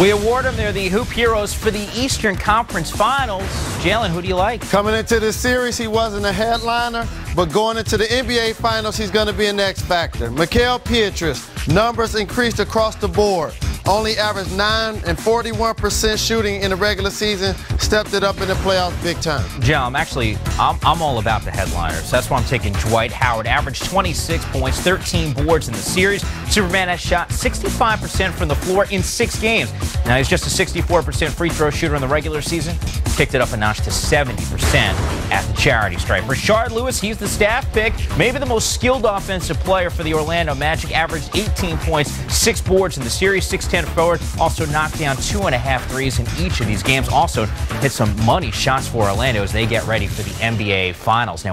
We award them. They're the Hoop Heroes for the Eastern Conference Finals. Jalen, who do you like? Coming into this series, he wasn't a headliner, but going into the NBA Finals, he's going to be an X factor. Mickael Pietrus, numbers increased across the board. Only averaged 9 and 41% shooting in the regular season, stepped it up in the playoffs big time. John, I'm all about the headliners. That's why I'm taking Dwight Howard. Averaged 26 points, 13 boards in the series. Superman has shot 65% from the floor in 6 games. Now, he's just a 64% free throw shooter in the regular season. Picked it up a notch to 70% at the charity stripe. Rashard Lewis, he's the staff pick. Maybe the most skilled offensive player for the Orlando Magic. Averaged 18 points, 6 boards in the series, 6'10" forward. Also knocked down 2.5 threes in each of these games. Also hit some money shots for Orlando as they get ready for the NBA Finals. Now,